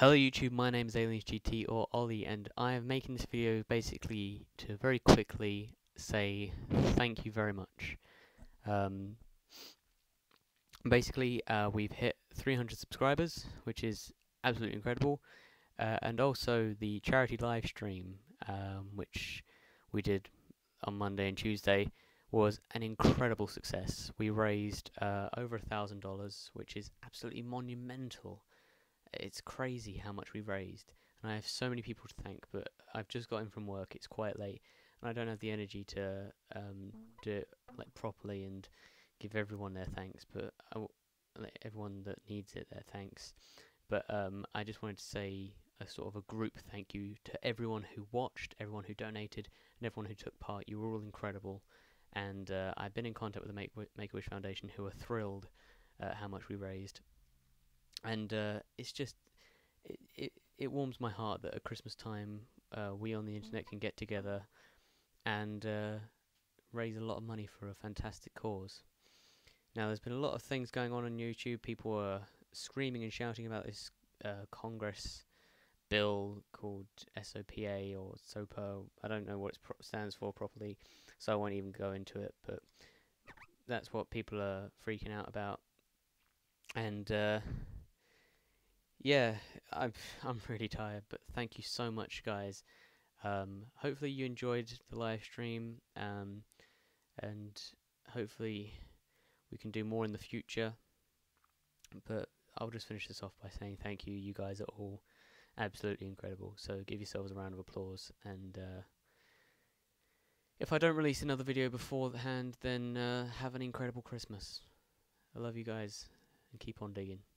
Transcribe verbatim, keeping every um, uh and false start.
Hello YouTube, my name is Ali three N z G T or Ollie, and I am making this video basically to very quickly say thank you very much. Um, basically, uh, we've hit three hundred subscribers, which is absolutely incredible, uh, and also the charity live stream, um, which we did on Monday and Tuesday, was an incredible success. We raised uh, over a thousand dollars, which is absolutely monumental. It's crazy how much we've raised, and I have so many people to thank, but I've just got in from work, it's quite late, and I don't have the energy to um, do it like, properly and give everyone their thanks, but I w like, everyone that needs it their thanks. But um, I just wanted to say a sort of a group thank you to everyone who watched, everyone who donated, and everyone who took part. You were all incredible, and uh, I've been in contact with the Make-A-Wish Foundation, who are thrilled at how much we raised. And uh, it's just, it, it it warms my heart that at Christmas time uh, we on the internet can get together and uh, raise a lot of money for a fantastic cause. Now, there's been a lot of things going on on YouTube. People are screaming and shouting about this uh, Congress bill called SOPA or SOPA. I don't know what it pro stands for properly, so I won't even go into it. But that's what people are freaking out about. And Uh, yeah, I'm I'm really tired, but thank you so much, guys. Um, hopefully you enjoyed the live stream, um, and hopefully we can do more in the future. But I'll just finish this off by saying thank you. You guys are all absolutely incredible, so give yourselves a round of applause. And uh, if I don't release another video beforehand, then uh, have an incredible Christmas. I love you guys, and keep on digging.